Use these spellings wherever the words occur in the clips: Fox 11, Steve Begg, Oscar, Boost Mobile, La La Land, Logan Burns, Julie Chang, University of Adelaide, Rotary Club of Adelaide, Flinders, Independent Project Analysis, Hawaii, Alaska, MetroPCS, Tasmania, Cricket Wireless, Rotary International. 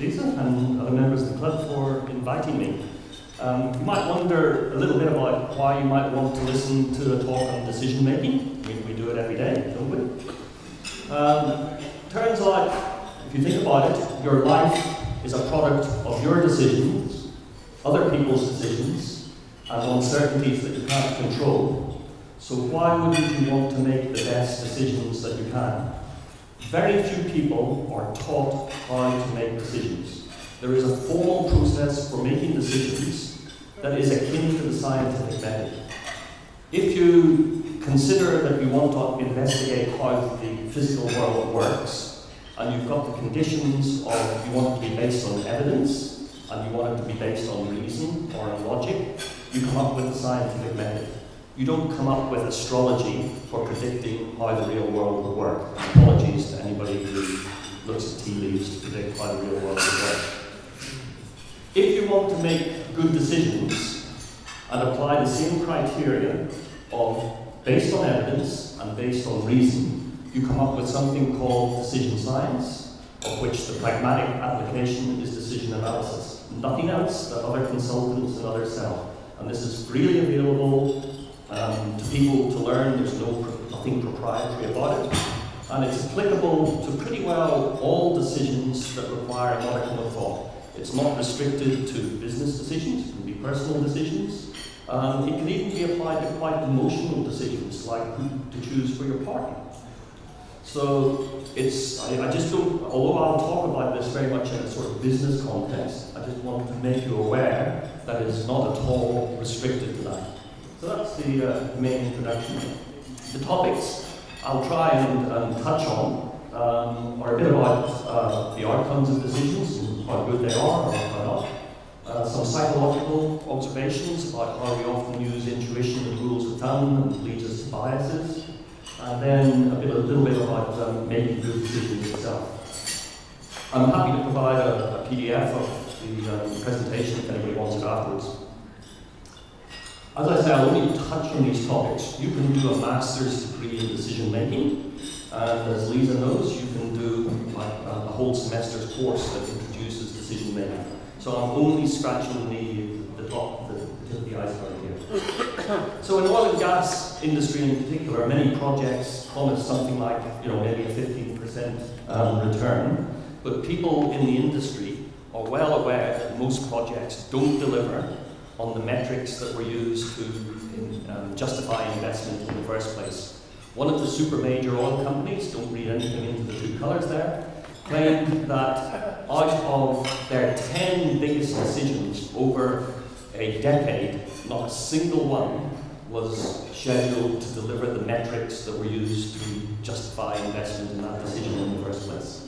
Lisa and other members of the club for inviting me. You might wonder a little bit about why you might want to listen to a talk on decision making. We do it every day, don't we? Turns out, if you think about it, your life is a product of your decisions, other people's decisions, and uncertainties that you can't control. So why would you want to make the best decisions that you can? Very few people are taught how to make decisions. There is a formal process for making decisions that is akin to the scientific method. If you consider that you want to investigate how the physical world works, and you've got the conditions of you want it to be based on evidence, and you want it to be based on reason or on logic, you come up with the scientific method. You don't come up with astrology for predicting how the real world will work. Apologies to anybody who looks at tea leaves to predict how the real world will work. If you want to make good decisions and apply the same criteria of based on evidence and based on reason, you come up with something called decision science, of which the pragmatic application is decision analysis. Nothing else that other consultants and others sell. And this is freely available to people to learn. There's nothing proprietary about it. And it's applicable to pretty well all decisions that require an article of thought. It's not restricted to business decisions, it can be personal decisions. It can even be applied to quite emotional decisions, like who to choose for your partner. So it's, I just don't, although I'll talk about this very much in a sort of business context, I just want to make you aware that it's not at all restricted to that. So that's the main introduction. The topics I'll try and touch on are a bit about the outcomes of decisions and how good they are or how not. Some psychological observations about how we often use intuition and rules of thumb and leads us to biases. And then a little bit about making good decisions itself. I'm happy to provide a PDF of the presentation if anybody wants it afterwards. As I say, I'll only touch on these topics. You can do a master's degree in decision making, and as Lisa knows, you can do a whole semester's course that introduces decision making. So I'm only scratching the top, the tip of the iceberg here. So in the oil and gas industry in particular, many projects promise something like, you know, maybe a 15% return, but people in the industry are well aware that most projects don't deliver on the metrics that were used to justify investment in the first place. One of the super major oil companies, don't read anything into the two colors there, claimed that out of their 10 biggest decisions over a decade, not a single one was scheduled to deliver the metrics that were used to justify investment in that decision in the first place.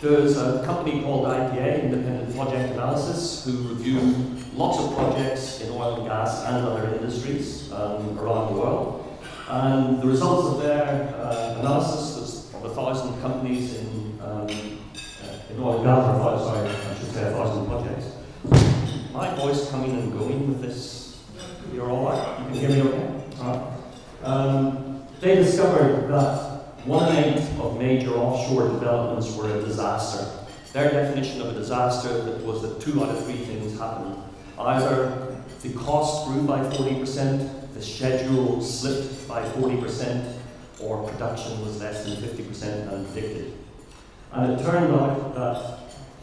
There's a company called IPA, Independent Project Analysis, who review lots of projects in oil and gas and other industries around the world. And the results of their analysis of 1,000 companies in oil and gas, sorry, I should say 1,000 projects. My voice coming and going with this, you're all right? You can hear me okay? All right. They discovered that 1/8 of major offshore developments were a disaster. Their definition of a disaster was that 2 out of 3 things happened. Either the cost grew by 40%, the schedule slipped by 40%, or production was less than 50% than predicted. And it turned out that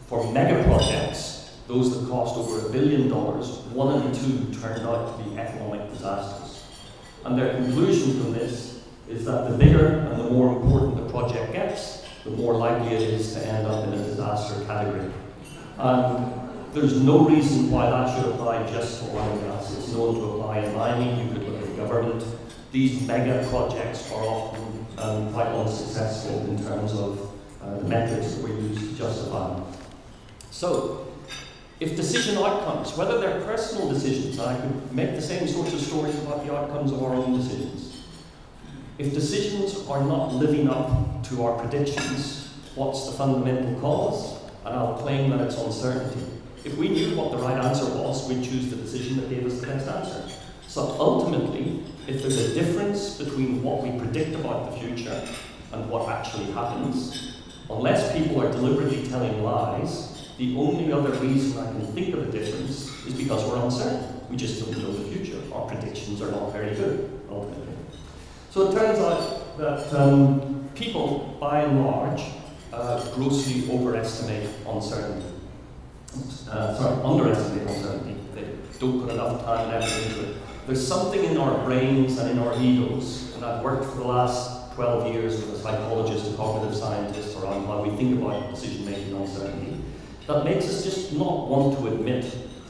for mega projects, those that cost over $1 billion, 1 and 2 turned out to be economic disasters. And their conclusion from this is that the bigger and the more important the project gets, the more likely it is to end up in a disaster category. And there's no reason why that should apply just to oil and gas. It's known to apply in mining, you could look at government. These mega projects are often quite unsuccessful in terms of the metrics that we use to justify them. So, if decision outcomes, whether they're personal decisions, and I could make the same sorts of stories about the outcomes of our own decisions, if decisions are not living up to our predictions, what's the fundamental cause? And I'll claim that it's uncertainty. If we knew what the right answer was, we'd choose the decision that gave us the best answer. So ultimately, if there's a difference between what we predict about the future and what actually happens, Unless people are deliberately telling lies, the only other reason I can think of a difference is because we're uncertain. We just don't know the future. Our predictions are not very good, ultimately. So it turns out that people, by and large, grossly overestimate uncertainty. Underestimate uncertainty. They don't put enough time and effort into it. There's something in our brains and in our egos, and I've worked for the last 12 years with a psychologist and cognitive scientist around how we think about decision-making uncertainty, that makes us just not want to admit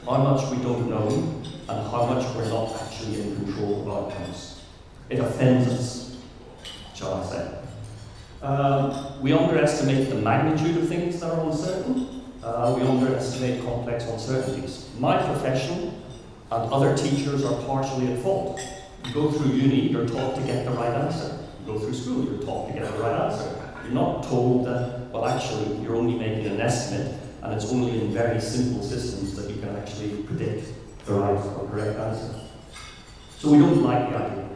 how much we don't know and how much we're not actually in control of outcomes. It offends us, shall I say. We underestimate the magnitude of things that are uncertain. We underestimate complex uncertainties. My profession and other teachers are partially at fault. You go through uni, you're taught to get the right answer. You go through school, you're taught to get the right answer. You're not told that, well, actually, you're only making an estimate, and it's only in very simple systems that you can actually predict the right or correct answer. So we don't like the idea.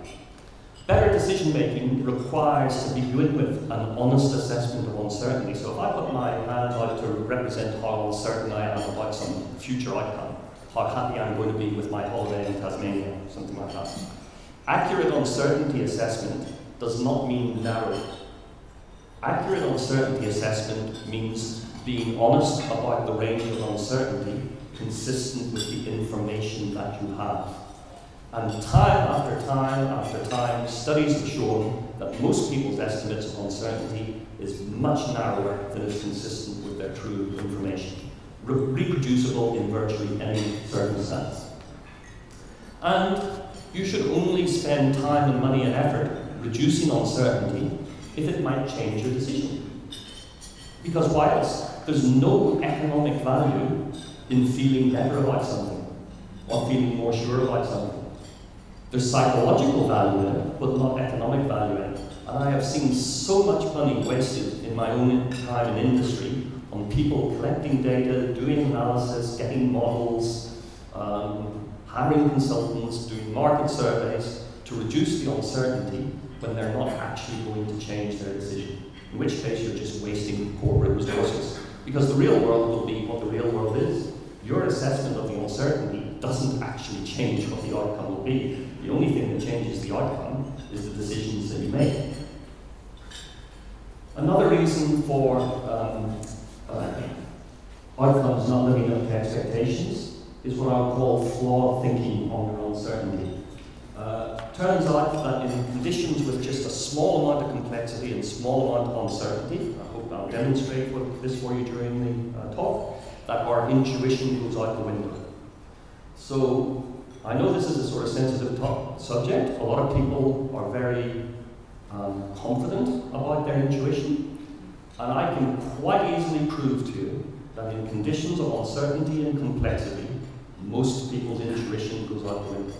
Better decision-making requires to begin with an honest assessment of uncertainty. So if I put my hand out to represent how uncertain I am about some future outcome, how happy I'm going to be with my holiday in Tasmania, something like that. Accurate uncertainty assessment does not mean narrow. Accurate uncertainty assessment means being honest about the range of uncertainty consistent with the information that you have. And time after time after time, studies have shown that most people's estimates of uncertainty is much narrower than is consistent with their true information. Reproducible in virtually any circumstance. And you should only spend time and money and effort reducing uncertainty if it might change your decision. Because why else? There's no economic value in feeling better about something or feeling more sure about something. There's psychological value in it, but not economic value in it. And I have seen so much money wasted in my own time and industry on people collecting data, doing analysis, getting models, hiring consultants, doing market surveys to reduce the uncertainty when they're not actually going to change their decision. In which case, you're just wasting corporate resources. Because the real world will be what the real world is. Your assessment of the uncertainty doesn't actually change what the outcome will be. The only thing that changes the outcome is the decisions that you make. Another reason for outcomes not living up to expectations is what I would call flawed thinking under uncertainty. Turns out that in conditions with just a small amount of complexity and small amount of uncertainty, I hope I'll demonstrate this for you during the talk, that our intuition goes out the window. So, I know this is a sort of sensitive subject. A lot of people are very confident about their intuition. And I can quite easily prove to you that in conditions of uncertainty and complexity, most people's intuition goes out the window.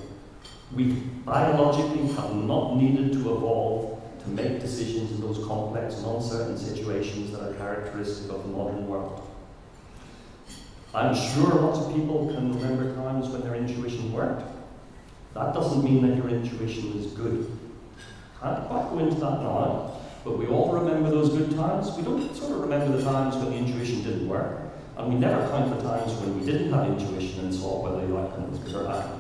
We biologically have not needed to evolve to make decisions in those complex and uncertain situations that are characteristic of the modern world. I'm sure lots of people can remember times when their intuition worked. That doesn't mean that your intuition is good. Can't quite go into that now, but we all remember those good times. We don't sort of remember the times when the intuition didn't work, and we never count the times when we didn't have intuition and saw whether the outcome was good or bad.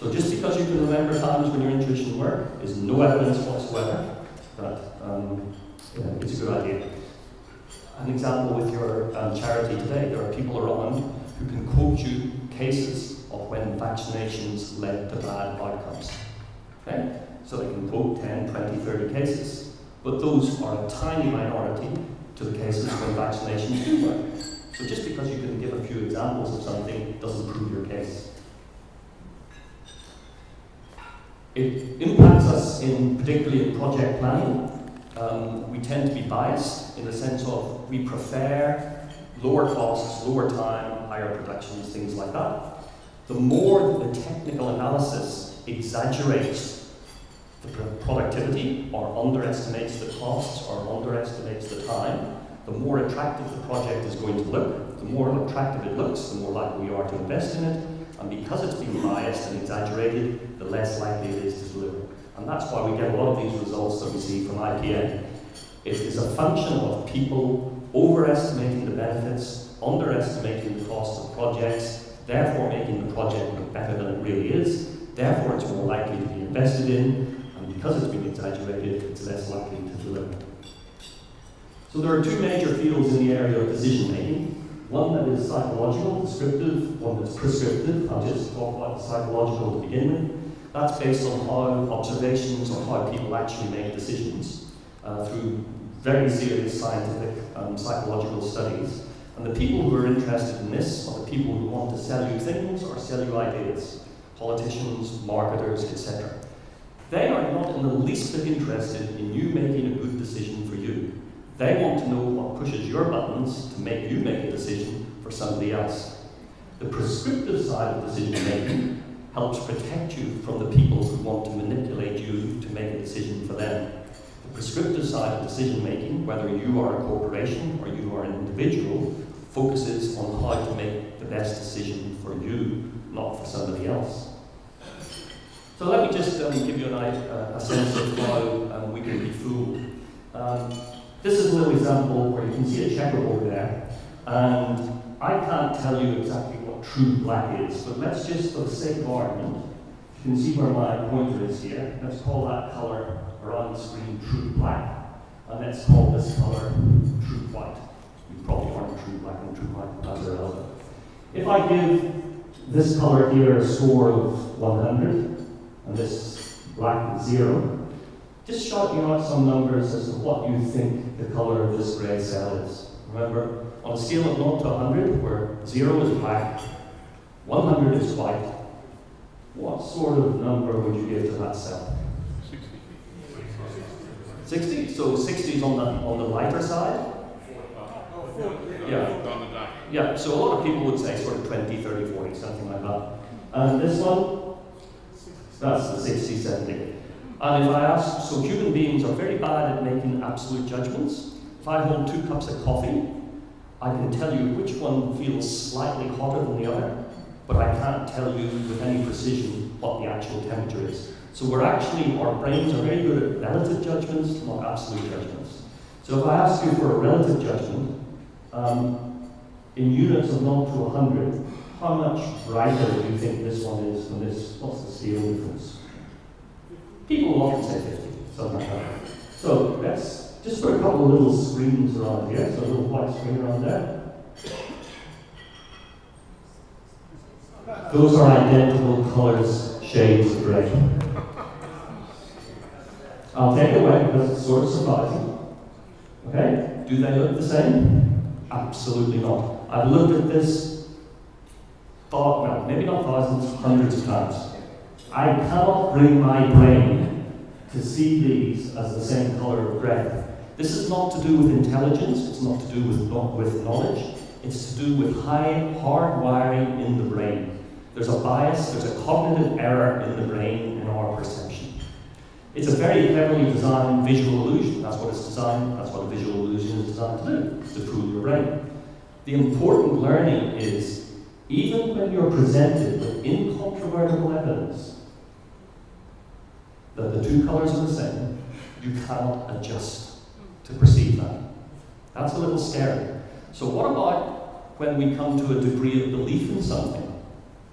So just because you can remember times when your intuition worked is no evidence whatsoever that it's a good idea. An example with your charity today, there are people around who can quote you cases of when vaccinations led to bad outcomes. Okay? So they can quote 10, 20, 30 cases. But those are a tiny minority to the cases when vaccinations do work. So just because you can give a few examples of something doesn't prove your case. It impacts us in, particularly in project planning. We tend to be biased in the sense of we prefer lower costs, lower time, higher productions, things like that. The more that the technical analysis exaggerates the productivity or underestimates the costs or underestimates the time, the more attractive the project is going to look. The more attractive it looks, the more likely we are to invest in it. And because it's been biased and exaggerated, the less likely it is to deliver. And that's why we get a lot of these results that we see from IPA. It is a function of people overestimating the benefits, underestimating the costs of projects, therefore making the project look better than it really is, therefore it's more likely to be invested in, and because it's been exaggerated, it's less likely to deliver. So there are two major fields in the area of decision making. One that is psychological, descriptive, one that's prescriptive. I'll just talk about the psychological to begin with. That's based on how observations or how people actually make decisions through very serious scientific psychological studies. And the people who are interested in this are the people who want to sell you things or sell you ideas. Politicians, marketers, etc. They are not in the least bit interested in you making a good decision for you. They want to know what pushes your buttons to make you make a decision for somebody else. The prescriptive side of decision making helps protect you from the people who want to manipulate you to make a decision for them. The prescriptive side of decision making, whether you are a corporation or you are an individual, focuses on how to make the best decision for you, not for somebody else. So let me just give you a sense of how we can be fooled. This is a little example where you can see a checkerboard there, and I can't tell you exactly what true black is, but let's just, for the sake of argument, you can see where my pointer is here. Let's call that color around the screen true black, and let's call this color true white. We probably aren't true black and true white, but that's irrelevant. If I give this color here a score of 100, and this black 0, just shouting out some numbers as to what you think the color of this grey cell is. Remember, on a scale of 0 to 100, where 0 is black, 100 is white, what sort of number would you give to that cell? 60. 60? So 60 is on the lighter side? 40. Yeah. Yeah, so a lot of people would say sort of 20, 30, 40, something like that. And this one? That's the 60, 70. And if I ask, so human beings are very bad at making absolute judgments. If I hold two cups of coffee, I can tell you which one feels slightly hotter than the other, but I can't tell you with any precision what the actual temperature is. So we're actually, our brains are very good at relative judgments, not absolute judgments. So if I ask you for a relative judgment, in units of 0 to 100, how much brighter do you think this one is than this? What's the scale difference? People will often say 50, something like that. So let's just put a couple of little screens around here. So a little white screen around there. Those are identical colors, shades of grey. I'll take it away because it's sort of surprising. Okay, do they look the same? Absolutely not. I've looked at this, well, maybe not thousands, hundreds of times. I cannot bring my brain to see these as the same color of grey. This is not to do with intelligence, it's not to do with knowledge, it's to do with hard wiring in the brain. There's a bias, there's a cognitive error in the brain in our perception. It's a very heavily designed visual illusion. That's what it's designed, that's what a visual illusion is designed to do, is to fool your brain. The important learning is, even when you're presented with incontrovertible evidence that the two colors are the same, you cannot adjust to perceive that. That's a little scary. So what about when we come to a degree of belief in something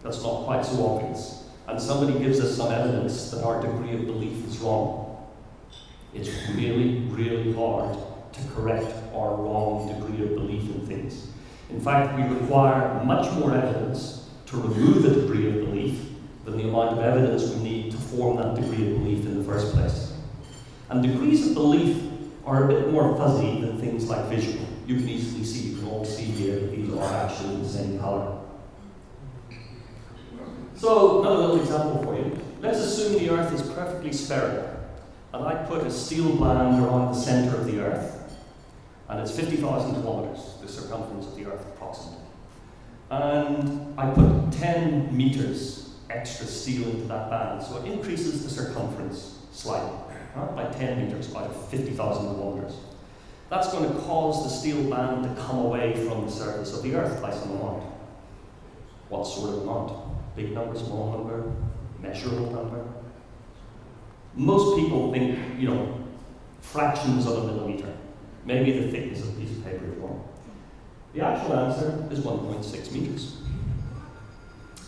that's not quite so obvious, and somebody gives us some evidence that our degree of belief is wrong? It's really, really hard to correct our wrong degree of belief in things. In fact, we require much more evidence to remove a degree of belief than the amount of evidence we need to form that degree of belief in the first place. And degrees of belief are a bit more fuzzy than things like visual. You can easily see, you can all see here, that these are actually the same color. So, another little example for you. Let's assume the Earth is perfectly spherical, and I put a steel band around the center of the Earth, and it's 50,000 kilometers, the circumference of the Earth approximately. And I put 10 meters extra steel into that band, so it increases the circumference slightly, right, by 10 meters, by 50,000 kilometers. That's going to cause the steel band to come away from the surface of the Earth by some amount. What sort of amount? Big number, small number, measurable number? Most people think, you know, fractions of a millimeter, maybe the thickness of a piece of paper is wrong. The actual answer is 1.6 meters.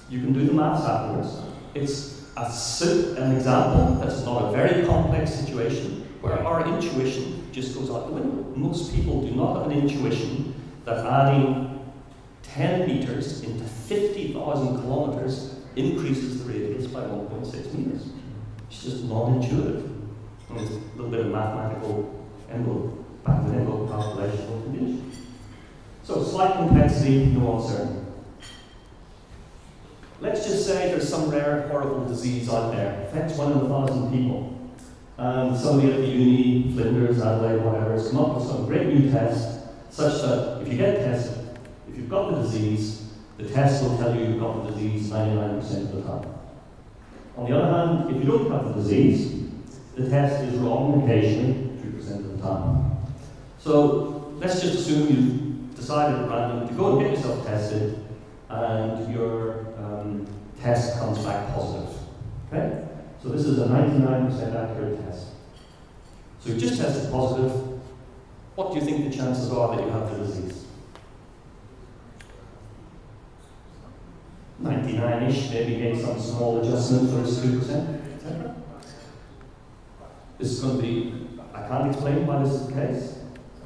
You can do the maths afterwards. It's an example that's not a very complex situation where our intuition just goes out the window. Most people do not have an intuition that adding 10 meters into 50,000 kilometers increases the radius by 1.6 meters. It's just non-intuitive. And it's a little bit of mathematical envelope, back of the envelope calculation. So slight complexity, no uncertainty. Let's just say there's some rare, horrible disease out there. Affects 1 in 1,000 people. And somebody at the uni, Flinders, Adelaide, whatever, has come up with some great new test, such that if you get tested, if you've got the disease, the test will tell you you've got the disease 99% of the time. On the other hand, if you don't have the disease, the test is wrong occasionally 3% of the time. So let's just assume you've decided at random to go and get yourself tested, and your test comes back positive. Okay? So this is a 99% accurate test. So you've just tested positive. What do you think the chances are that you have the disease? 99-ish, maybe make some small adjustment for this 2%, etc. This is going to be, I can't explain why this is the case.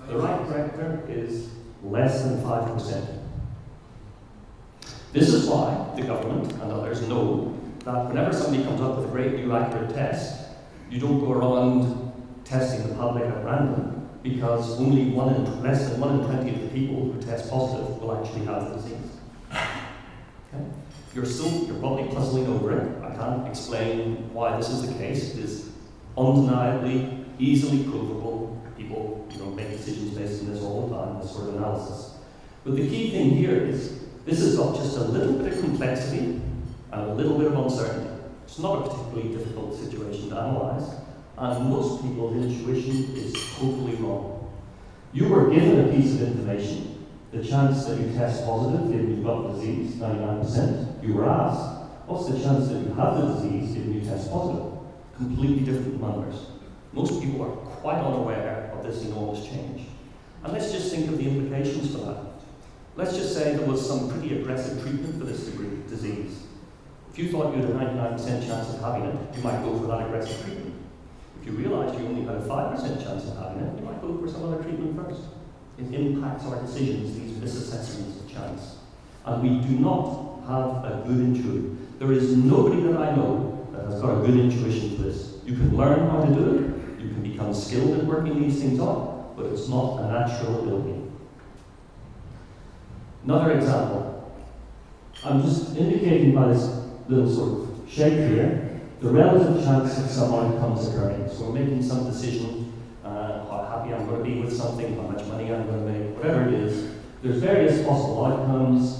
The right corrector is less than 5%. This is why the government and others know that whenever somebody comes up with a great new accurate test, you don't go around testing the public at random, because only less than 1 in 20 of the people who test positive will actually have the disease. Okay? You're probably puzzling over it. I can't explain why this is the case. It is undeniably, easily provable. People make decisions based on this all the time, this sort of analysis. But the key thing here is, this has got just a little bit of complexity and a little bit of uncertainty. It's not a particularly difficult situation to analyse, and most people's intuition is totally wrong. You were given a piece of information, the chance that you test positive if you've got the disease, 99%. You were asked, what's the chance that you have the disease if you test positive? Completely different numbers. Most people are quite unaware of this enormous change. And let's just think of the implications for that. Let's just say there was some pretty aggressive treatment for this disease. If you thought you had a 99% chance of having it, you might go for that aggressive treatment. If you realised you only had a 5% chance of having it, you might go for some other treatment first. It impacts our decisions, these misassessments of chance. And we do not have a good intuition. There is nobody that I know that has got a good intuition for this. You can learn how to do it, you can become skilled at working these things out, but it's not a natural ability. Another example. I'm just indicating by this little sort of shape here the relative chance of some outcomes occurring. So we're making some decision, how happy I'm going to be with something, how much money I'm going to make, whatever it is. There's various possible outcomes.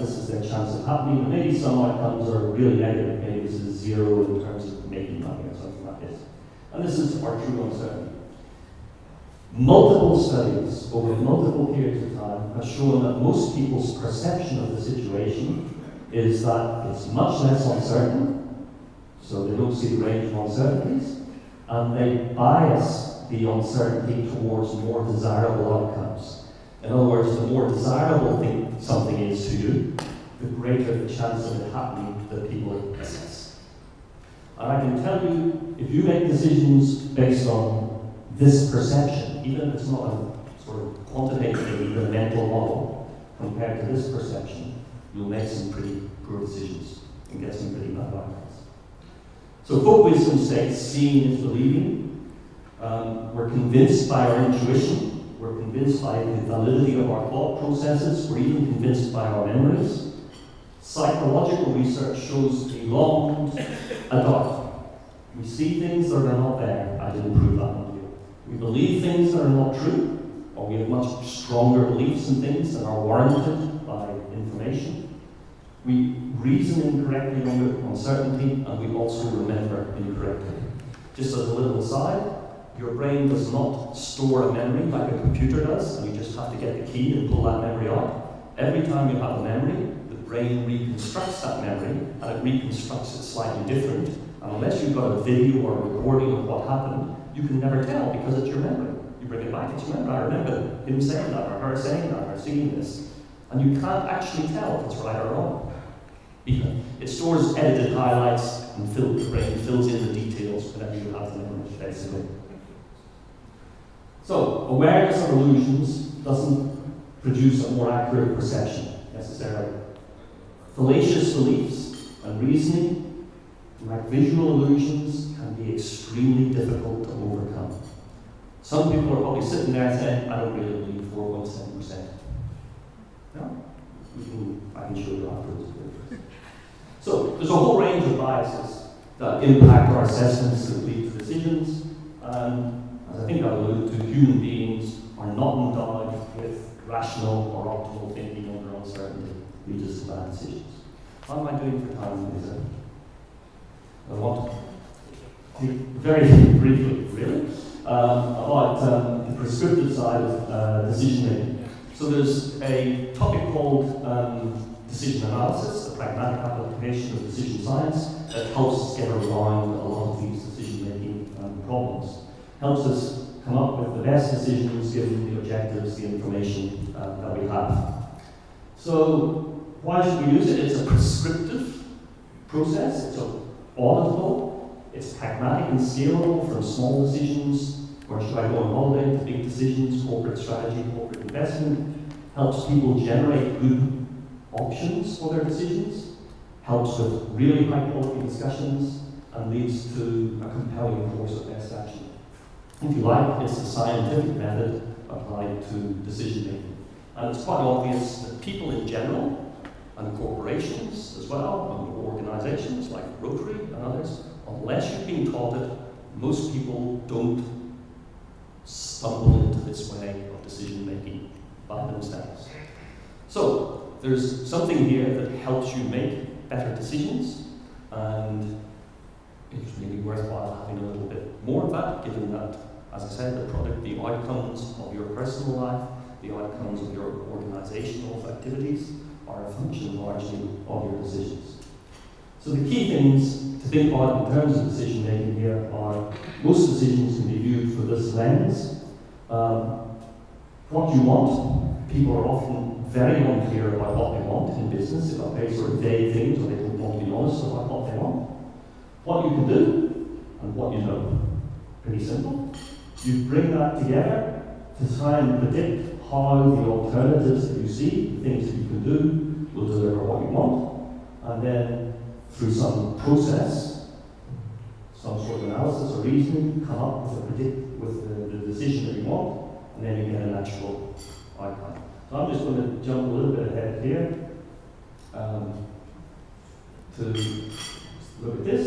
This is their chance of happening. Maybe some outcomes are really negative. Maybe this is zero in terms of making money or something like this. And this is our true uncertainty. Multiple studies over multiple periods of time have shown that most people's perception of the situation is that it's much less uncertain, so they don't see the range of uncertainties, and they bias the uncertainty towards more desirable outcomes. In other words, the more desirable thing something is to you, the greater the chance of it happening that people assess. And I can tell you, if you make decisions based on this perception, even if it's not a sort of quantitative, even a mental model, compared to this perception, you'll make some pretty poor decisions and get some pretty bad outcomes. So folk wisdom says, seeing is believing. We're convinced by our intuition. We're convinced by the validity of our thought processes. We're even convinced by our memories. Psychological research shows the long adult. We see things that are not there. I didn't prove that one. We believe things that are not true, or we have much stronger beliefs in things that are warranted by information. We reason incorrectly on uncertainty, and we also remember incorrectly. Just as a little aside, your brain does not store a memory like a computer does, and you just have to get the key and pull that memory out. Every time you have a memory, the brain reconstructs that memory, and it reconstructs it slightly different. And unless you've got a video or a recording of what happened, you can never tell because it's your memory. You bring it back, it's your memory. I remember him saying that, or her saying that, or seeing this. And you can't actually tell if it's right or wrong. Even. It stores edited highlights and fills in the details whenever you have them in the basically. So, awareness of illusions doesn't produce a more accurate perception necessarily. Fallacious beliefs and reasoning, like visual illusions, can be extremely difficult to overcome. Some people are probably sitting there saying, I don't really believe 4.7%. No? I can show you afterwards. So there's a whole range of biases that impact our assessments that lead to decisions. And as I think I alluded to, human beings are not endowed with rational or optimal thinking under uncertainty. We just bad decisions. How am I doing for time? I want to very briefly, really, about the prescriptive side of decision making. So there's a topic called decision analysis, a pragmatic application of decision science that helps us get around a lot of these decision making problems. Helps us come up with the best decisions given the objectives, the information that we have. So why should we use it? It's a prescriptive process, it's auditable, it's pragmatic and scalable from small decisions, or should I go on holiday, to big decisions, corporate strategy, corporate investment, helps people generate good options for their decisions, helps with really high quality discussions, and leads to a compelling course of best action. If you like, it's the scientific method applied to decision making. And it's quite obvious that people in general, and corporations as well, and organizations like Rotary and others, unless you've been taught it, most people don't stumble into this way of decision making by themselves. So there's something here that helps you make better decisions, and it's really worthwhile having a little bit more of that, given that, as I said, the product, the outcomes of your personal life, the outcomes of your organizational activities are a function largely of your decisions. So the key things to think about in terms of decision making here are most decisions can be viewed through this lens. What you want, people are often very unclear about what they want in business. They've got very sort of vague things, or they don't want to be honest about what they want. What you can do and what you know. Pretty simple. You bring that together to try and predict how the alternatives that you see, the things that you can do, will deliver what you want. And then, through some process, some sort of analysis or reasoning, come up with, the decision that you want, and then you get an actual outcome. So I'm just going to jump a little bit ahead here to look at this.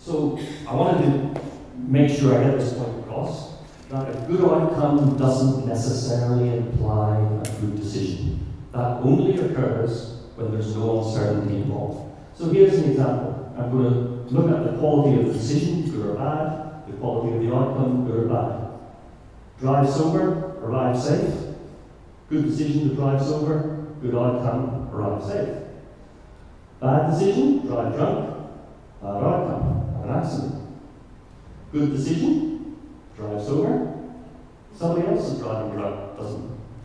So I wanted to make sure I get this point across. That a good outcome doesn't necessarily imply a good decision. That only occurs when there's no uncertainty involved. So here's an example. I'm going to look at the quality of the decision, good or bad, the quality of the outcome, good or bad. Drive sober, arrive safe. Good decision to drive sober, good outcome, arrive safe. Bad decision, drive drunk, bad outcome, have an accident. Good decision, drive sober, somebody else is driving drunk,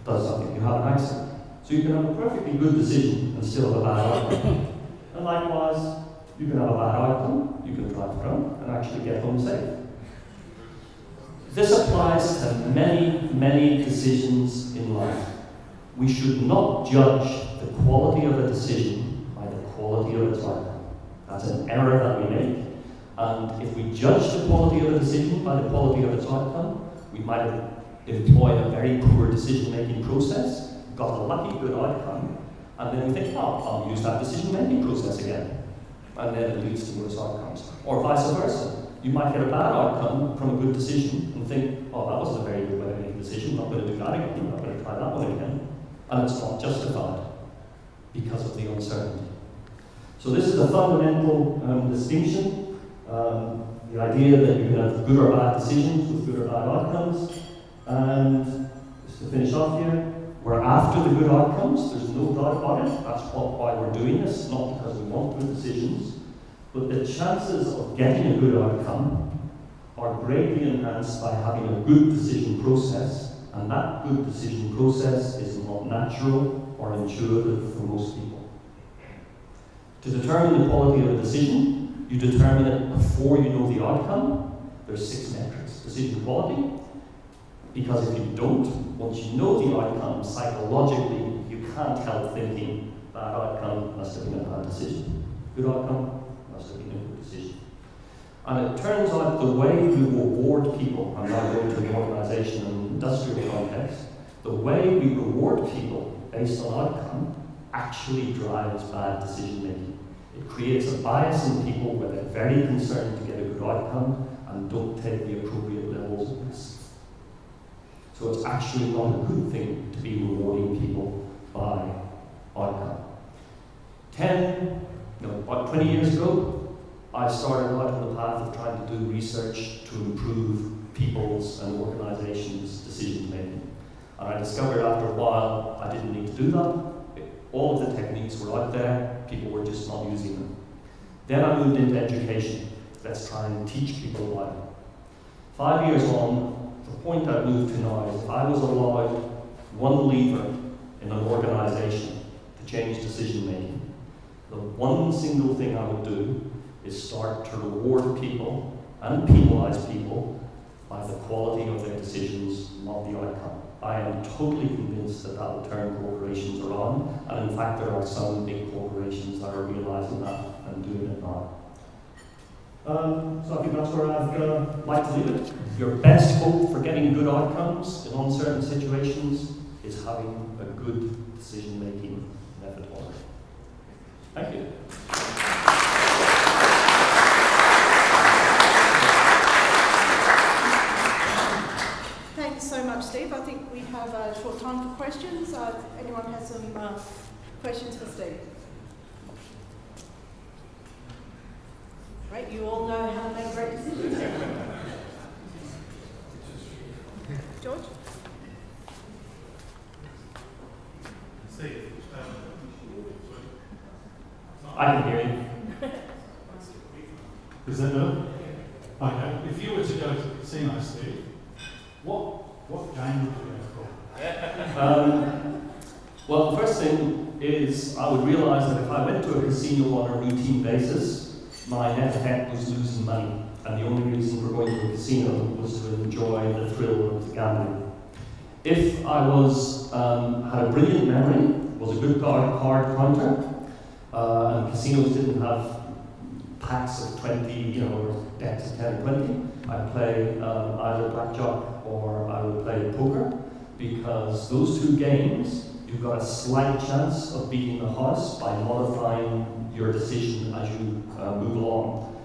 does something, you have an accident. So you can have a perfectly good decision and still have a bad outcome. And likewise, you can have a bad outcome, you can drive drunk and actually get home safe. This applies to many, many decisions in life. We should not judge the quality of a decision by the quality of its outcome. That's an error that we make. And if we judge the quality of a decision by the quality of its outcome, we might employ a very poor decision-making process, got a lucky good outcome, and then we think, oh, I'll use that decision-making process again. And then it leads to worse outcomes. Or vice versa. You might get a bad outcome from a good decision and think, oh, that wasn't a very good way to make a decision, I'm not going to do that again, I'm not going to try that one again. And it's not justified because of the uncertainty. So this is a fundamental distinction. The idea that you can have good or bad decisions with good or bad outcomes. And just to finish off here, we're after the good outcomes, there's no doubt about it. That's why we're doing this, not because we want good decisions. But the chances of getting a good outcome are greatly enhanced by having a good decision process, and that good decision process is not natural or intuitive for most people. To determine the quality of a decision, you determine it before you know the outcome. There's 6 metrics. Decision quality, because if you don't, once you know the outcome, psychologically, you can't help thinking, bad outcome must have been a bad decision. Good outcome must have been a good decision. And it turns out the way we reward people, I'm now going to the organisation and industrial context, the way we reward people based on outcome actually drives bad decision making. It creates a bias in people where they're very concerned to get a good outcome and don't take the appropriate levels of risk. So it's actually not a good thing to be rewarding people by outcome. about 20 years ago, I started out on the path of trying to do research to improve people's and organisations' decision making. And I discovered after a while I didn't need to do that. All of the techniques were out there, people were just not using them. Then I moved into education. Let's try and teach people why. 5 years on, the point I moved to now is I was allowed one lever in an organisation to change decision making. The one single thing I would do is start to reward people and penalise people by the quality of their decisions, not the outcome. I am totally convinced that that will turn corporations around, and in fact there are some big corporations that are realising that and doing it now. So I think that's where I'd like to leave it. Your best hope for getting good outcomes in uncertain situations is having a good decision-making methodology. Thank you. Steve, I think we have a short time for questions. If anyone has some questions for Steve? Right, you all know how to make great decisions. George? Steve, I can hear you. Is that better? Okay. If you were to go to the casino, Steve, what game would you go for? Well, the first thing is I would realise that if I went to a casino on a routine basis, my net effect was losing money. And the only reason for going to a casino was to enjoy the thrill of the gambling. If I was, had a brilliant memory, was a good card counter, and casinos didn't have packs of 20, or decks of 10 or 20, I'd play either blackjack or I would play poker, because those two games, you've got a slight chance of beating the house by modifying your decision as you move along.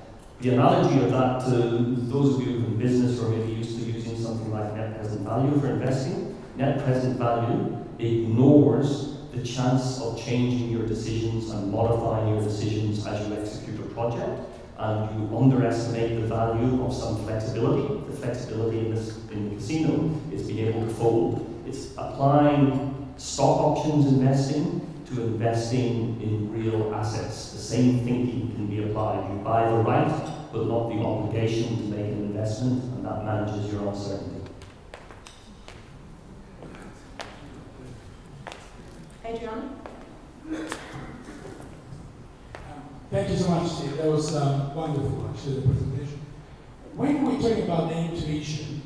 The analogy of that to those of you in business or maybe used to using something like net present value for investing, net present value ignores the chance of changing your decisions and modifying your decisions as you execute a project. And you underestimate the value of some flexibility. The flexibility in the casino is being able to fold. It's applying stock options investing to investing in real assets. The same thinking can be applied. You buy the right, but not the obligation to make an investment, and that manages your uncertainty. Adrian? Thank you so much, Steve. That was wonderful, actually, the presentation. When we talk about the intuition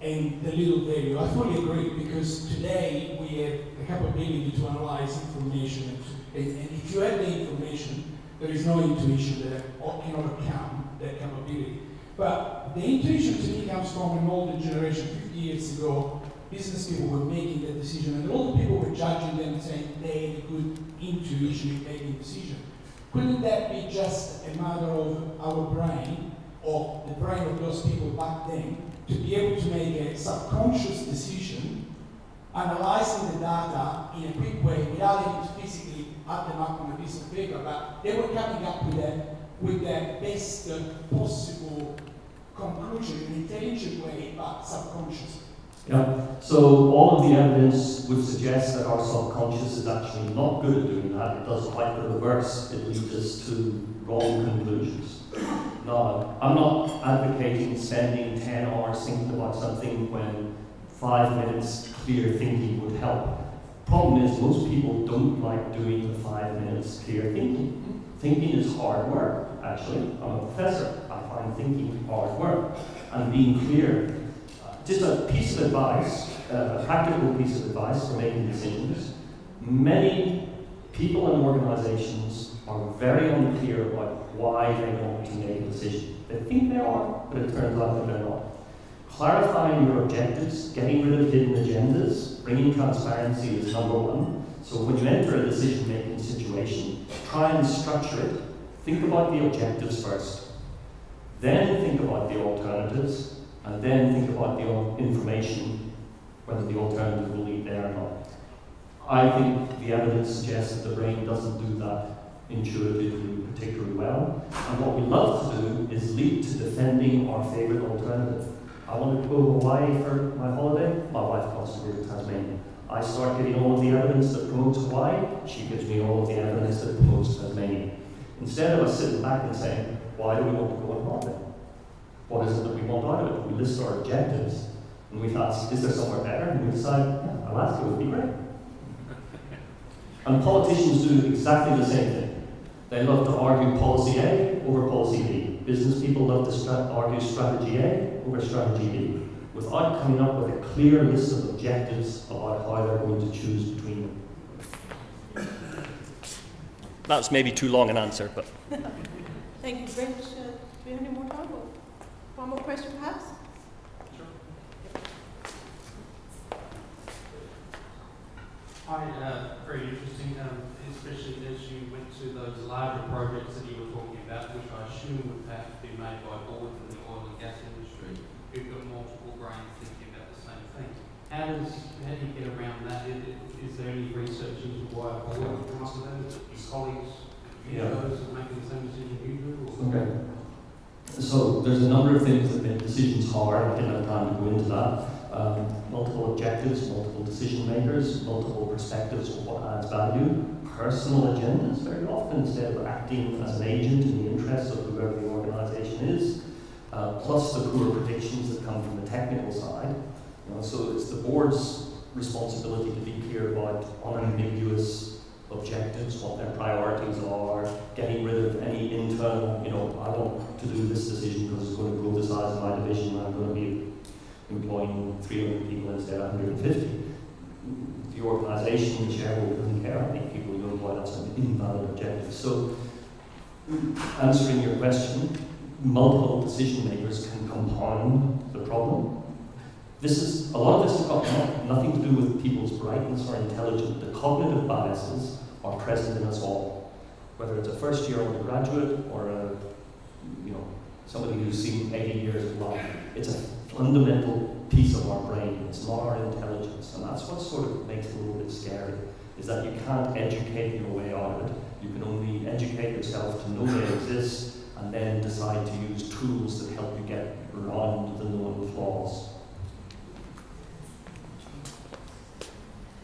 and the little value, I fully agree, because today we have the capability to analyze information, and if you have the information, there is no intuition that can overcome that capability. But the intuition to me comes from an older generation. 50 years ago, business people were making that decision, and older people were judging them, saying they had a good intuition in making decisions. Couldn't that be just a matter of our brain, or the brain of those people back then, to be able to make a subconscious decision, analyzing the data in a quick way, without having to physically add them up on a piece of paper, but they were coming up with the best possible conclusion in an intelligent way, but subconsciously? Yeah. So all of the evidence would suggest that our subconscious is actually not good at doing that. It does quite the reverse. It leads us to wrong conclusions. No, I'm not advocating spending 10 hours thinking about something when 5 minutes clear thinking would help. Problem is, most people don't like doing the 5 minutes clear thinking. Thinking is hard work, actually. I'm a professor. I find thinking hard work. And being clear, just a piece of advice, a practical piece of advice for making decisions. Many people and organizations are very unclear about why they want to make a decision. They think they are, but it turns out that they're not. Clarifying your objectives, getting rid of hidden agendas, bringing transparency is number one. So when you enter a decision-making situation, try and structure it. Think about the objectives first. Then think about the alternatives, and then think about the information, whether the alternative will lead there or not. I think the evidence suggests that the brain doesn't do that intuitively particularly well. And what we love to do is lead to defending our favorite alternative. I wanted to go to Hawaii for my holiday. My wife comes to me to Tasmania. I start getting all of the evidence that promotes Hawaii. She gives me all of the evidence that promotes Tasmania. Instead of us sitting back and saying, why do we want to go on holiday? What is it that we want out of it? We list our objectives, and we thought, is there somewhere better? And we decide, yeah, Alaska would be great. And politicians do exactly the same thing. They love to argue policy A over policy B. Business people love to argue strategy A over strategy B, without coming up with a clear list of objectives about how they're going to choose between them. That's maybe too long an answer, but. Thank you very much. Do we have any more time? Or one more question, perhaps? Sure. Hi, very interesting, especially as you went to those larger projects that you were talking about, which I assume would perhaps be made by boards in the oil and gas industry, who've got multiple brains thinking about the same thing. How do you get around that? Is there any research into why a board comes to that? Is colleagues those that make the same decision you do? Okay. So there's a number of things that make decisions hard. I didn't have time to go into that. Multiple objectives, multiple decision makers, multiple perspectives of what adds value, personal agendas very often instead of acting as an agent in the interests of whoever the organization is, plus the poor predictions that come from the technical side. So it's the board's responsibility to be clear about unambiguous objectives, what their priorities are, getting rid of any internal, I want to do this decision because it's going to grow the size of my division and I'm going to be employing 300 people instead of 150. The organisation, the shareholder doesn't care how many people you employ, that's an invalid objective. So, answering your question, multiple decision makers can compound the problem. A lot of this has got nothing to do with people's brightness or intelligence. The cognitive biases are present in us all, whether it's a first-year undergraduate or a, somebody who's seen 80 years of life. It's a fundamental piece of our brain. It's not our intelligence, and that's what sort of makes it a little bit scary, is that you can't educate your way out of it. You can only educate yourself to know they exist, and then decide to use tools that help you get around the known flaws.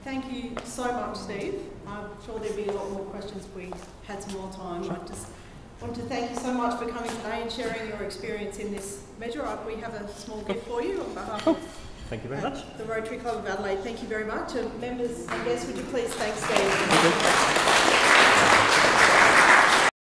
Thank you so much, Steve. I'm sure there'd be a lot more questions if we had some more time. Sure. I want to thank you so much for coming today and sharing your experience in this measure. We have a small gift for you on behalf of thank you very much. The Rotary Club of Adelaide. Thank you very much. And members and guests, would you please thank Steve?